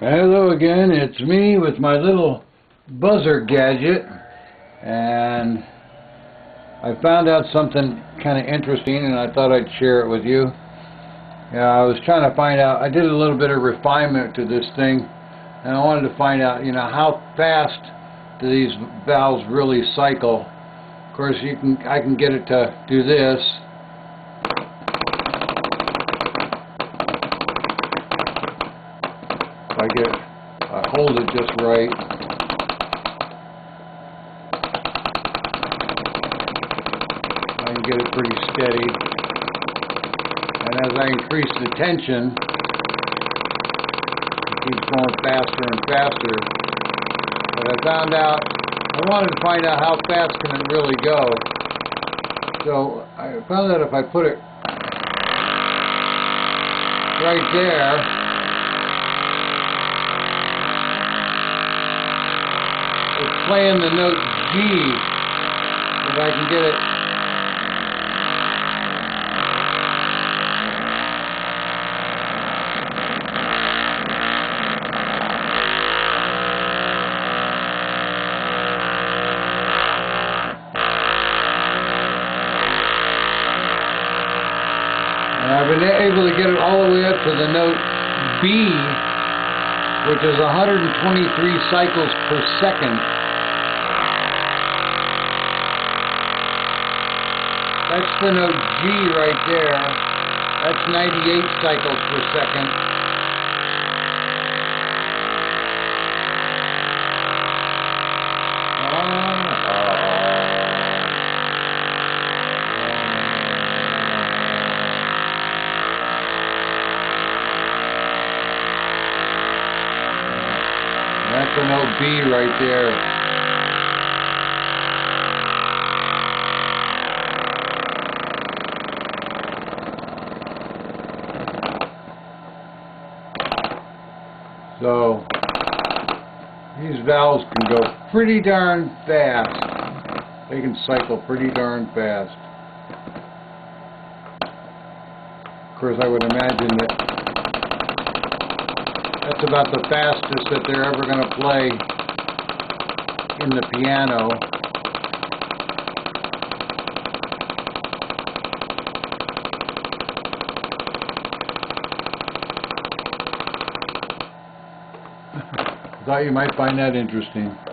Hello again, it's me with my little buzzer gadget, and I found out something kind of interesting and I thought I'd share it with you. I was trying to find out, I did a little bit of refinement to this thing, and I wanted to find out, how fast do these valves really cycle. Of course, I can get it to do this. I hold it just right. I can get it pretty steady. And as I increase the tension, it keeps going faster and faster. But I wanted to find out how fast can it really go. So I found out if I put it right there, playing the note G, but I can get it. And I've been able to get it all the way up to the note B, which is 123 cycles per second. That's the note G right there. That's 98 cycles per second. That's the note B right there. So these valves can go pretty darn fast. They can cycle pretty darn fast. Of course, I would imagine that's about the fastest that they're ever going to play in the piano. Thought you might find that interesting.